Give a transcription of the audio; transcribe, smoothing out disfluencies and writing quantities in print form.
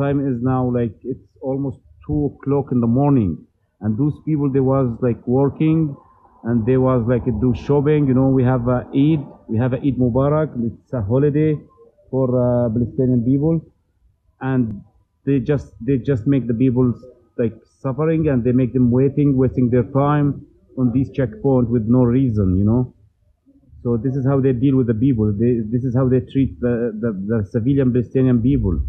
time is now like it's almost 2 o'clock in the morning, and those people, they was like working, and they was like do shopping. You know, we have a Eid, Eid Mubarak. It's a holiday for Palestinian people, and they just make the people like suffering, and they make them wasting their time on these checkpoints with no reason, you know. So this is how they deal with the people. This is how they treat the civilian Palestinian people.